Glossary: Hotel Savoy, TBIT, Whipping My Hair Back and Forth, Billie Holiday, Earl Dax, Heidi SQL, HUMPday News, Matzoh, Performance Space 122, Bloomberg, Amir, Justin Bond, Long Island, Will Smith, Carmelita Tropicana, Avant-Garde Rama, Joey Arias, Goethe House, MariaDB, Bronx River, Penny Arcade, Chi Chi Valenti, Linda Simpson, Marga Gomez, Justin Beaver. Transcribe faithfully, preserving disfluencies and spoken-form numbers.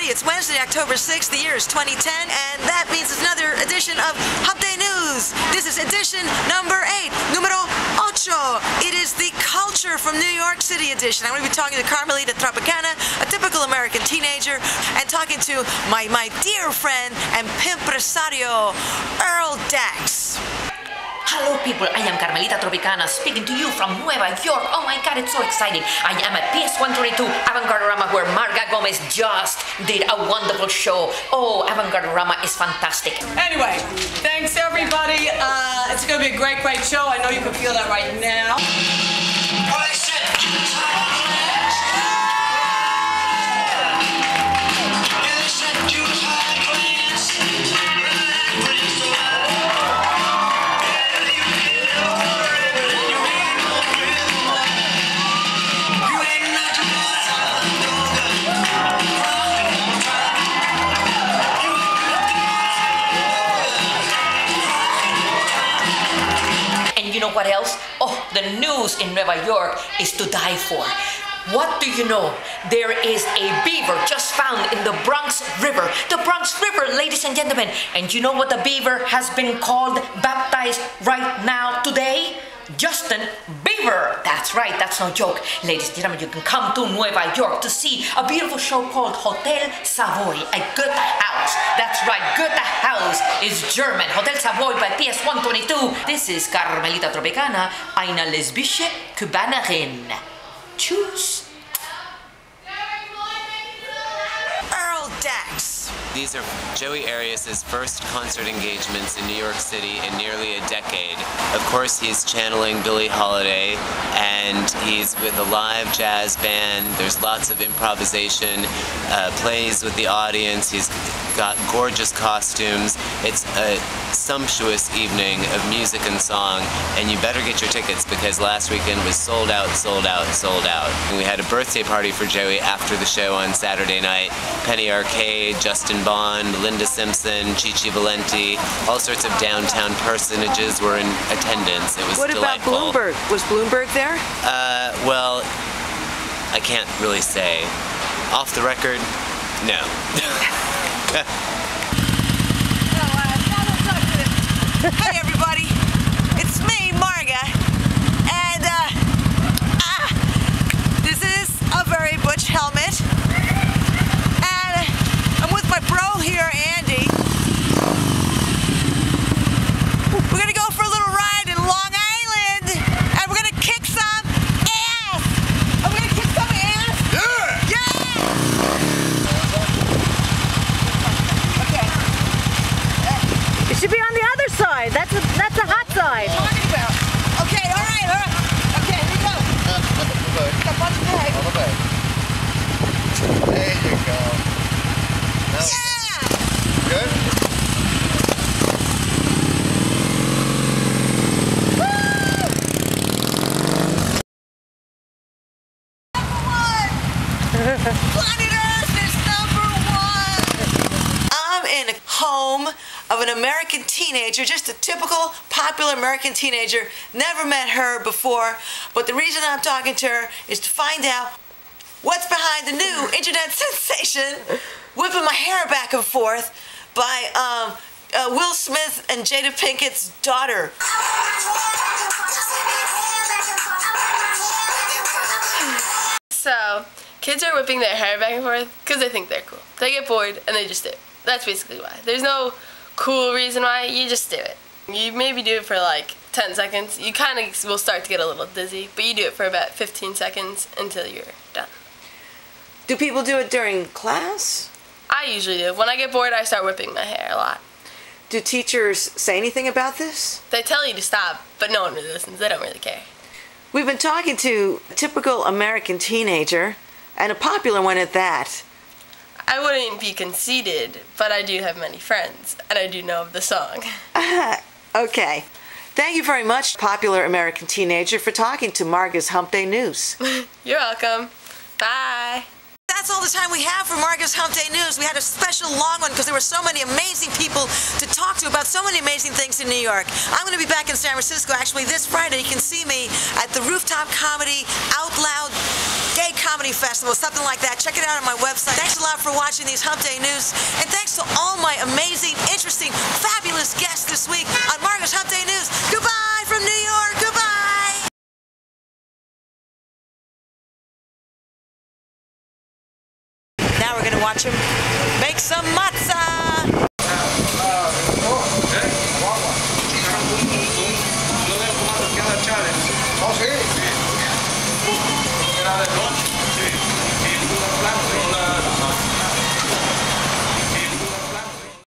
everybody. It's Wednesday, October sixth. The year is twenty ten, and that means it's another edition of Hump Day News. This is edition number eight, numero ocho. It is the Culture from New York City edition. I'm going to be talking to Carmelita Tropicana, a typical American teenager, and talking to my, my dear friend and pimp presario, Earl Dax. Hello people, I am Carmelita Tropicana speaking to you from Nueva York. Oh my god, it's so exciting. I am at P S one twenty-two Avant-Garde Rama, where Marga Gomez just did a wonderful show. Oh, Avant-Garde Rama is fantastic. Anyway, thanks everybody. Uh, it's going to be a great, great show. I know you can feel that right now. What else? Oh, the news in Nueva York is to die for. What do you know? There is a beaver just found in the Bronx River. The Bronx River, ladies and gentlemen. And you know what the beaver has been called, baptized right now, today? Justin Beaver. That's right, that's no joke. Ladies and gentlemen, you can come to Nueva York to see a beautiful show called Hotel Savoy at Goethe House. That's right, Goethe House is German. Hotel Savoy by P S one twenty-two. This is Carmelita Tropicana, eine lesbische Kubanerin. Tschüss. Earl Dax. These are Joey Arias' first concert engagements in New York City in nearly a decade. Of course, he's channeling Billie Holiday, and he's with a live jazz band. There's lots of improvisation, uh, plays with the audience. He's got gorgeous costumes. It's a sumptuous evening of music and song, and you better get your tickets because last weekend was sold out, sold out, sold out. And we had a birthday party for Joey after the show on Saturday night. Penny Arcade, Justin Bond, Linda Simpson, Chi Chi Valenti, all sorts of downtown personages were in attendance. It was what delightful. What about Bloomberg? Was Bloomberg there? Uh, well, I can't really say. Off the record, no. Hey everybody, it's me, Marga, and uh, ah, this is a very butch helmet, and I'm with my bro here, Andy. We're gonna go for a little ride in Long Island, and we're gonna kick some ass. Are we gonna kick some ass? Yeah! Yeah! Okay. It should be on the other side. That's a, that's a hot side. What are you talking about? Okay, all right, all right. Okay, here we go. Step on the bag. On the bag. There you go. Now, yeah! Good? Woo! Number one! Planet Earth is number one! I'm in a home of an American teenager, just a typical popular American teenager. Never met her before, but the reason I'm talking to her is to find out what's behind the new internet sensation, Whipping My Hair Back and Forth, by um, uh, Will Smith and Jada Pinkett's daughter. So, kids are whipping their hair back and forth because they think they're cool. They get bored and they just do it. That's basically why. There's no cool reason why, you just do it. You maybe do it for like ten seconds. You kind of will start to get a little dizzy, but you do it for about fifteen seconds until you're done. Do people do it during class? I usually do. When I get bored, I start whipping my hair a lot. Do teachers say anything about this? They tell you to stop, but no one really listens. They don't really care. We've been talking to a typical American teenager, and a popular one at that. I wouldn't be conceited, but I do have many friends, and I do know of the song. Uh, okay. Thank you very much, popular American teenager, for talking to Marga's Hump Day News. You're welcome. Bye. That's all the time we have for Marga's Hump Day News. We had a special long one because there were so many amazing people to talk to about so many amazing things in New York. I'm going to be back in San Francisco, actually, this Friday. You can see me at the Rooftop Comedy Out Loud Gay Comedy Festival, something like that. Check it out on my website. Thanks a lot for watching these Hump Day News, and thanks to all my amazing, interesting, fabulous guests this week on Marga's Hump Day News. Goodbye from New York. Goodbye. Now we're going to watch him make some matzah.